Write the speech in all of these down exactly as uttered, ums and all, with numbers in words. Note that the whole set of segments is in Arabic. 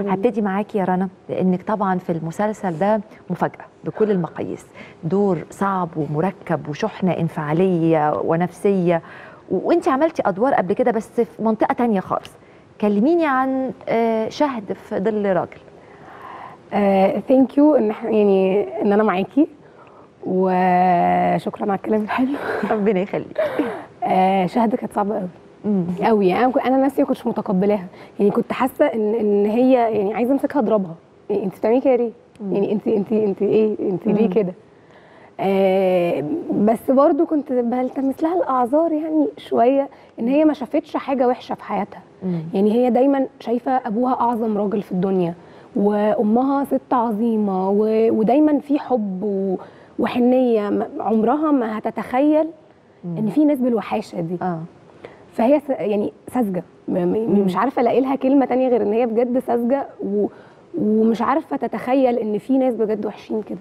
هبتدي معاكي يا رنا، لانك طبعا في المسلسل ده مفاجاه بكل المقاييس، دور صعب ومركب وشحنه انفعاليه ونفسيه، وانت عملتي ادوار قبل كده بس في منطقه ثانيه خالص. كلميني عن شهد في ظل راجل. ثانك يو ان احنا يعني ان انا معاكي، وشكرا على الكلام الحلو. ربنا يخليك. آه شهد كانت صعبه قوي قوي، يعني انا نفسي ما كنتش متقبلاها، يعني كنت حاسه ان ان هي يعني عايزه امسكها اضربها، يعني انت بتعملي كده ليه؟ يعني انت انت انت ايه؟ انت ليه كده؟ آه بس برضو كنت بلتمس لها الاعذار يعني شويه، ان هي ما شافتش حاجه وحشه في حياتها، مم. يعني هي دايما شايفه ابوها اعظم راجل في الدنيا، وامها ست عظيمه، و... ودايما في حب و... وحنيه، عمرها ما هتتخيل مم. ان في ناس بالوحاشه دي. آه. فهي يعني ساذجه، مش عارفه الاقي لها كلمه ثانيه غير ان هي بجد ساذجه، و... ومش عارفه تتخيل ان في ناس بجد وحشين كده.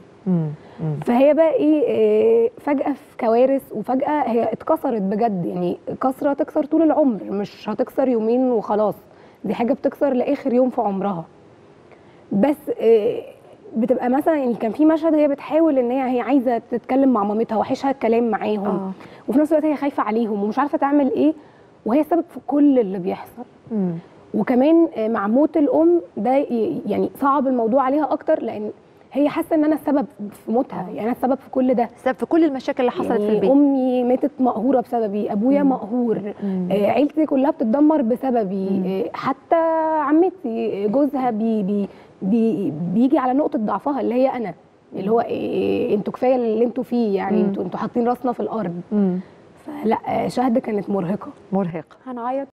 فهي بقى ايه، فجاه في كوارث، وفجاه هي اتكسرت بجد، يعني كسره تكسر طول العمر، مش هتكسر يومين وخلاص، دي حاجه بتكسر لاخر يوم في عمرها. بس بتبقى مثلا يعني كان في مشهد هي بتحاول ان هي هي عايزه تتكلم مع مامتها، وحشها الكلام معاهم، آه. وفي نفس الوقت هي خايفه عليهم ومش عارفه تعمل ايه، وهي السبب في كل اللي بيحصل. مم. وكمان مع موت الام ده يعني صعب الموضوع عليها اكتر، لان هي حاسه ان انا السبب في موتها، يعني انا السبب في كل ده، السبب في كل المشاكل اللي حصلت يعني في البيت، امي ماتت مقهوره بسببي، ابويا مم. مقهور، مم. آه عيلتي كلها بتتدمر بسببي، آه حتى عمتي جوزها بي بي بي بيجي على نقطه ضعفها اللي هي انا، اللي هو آه انتوا كفايه اللي انتوا فيه، يعني انتوا انتوا حاطين راسنا في الارض. مم. فلا، شهد كانت مرهقه مرهقه هنعيط.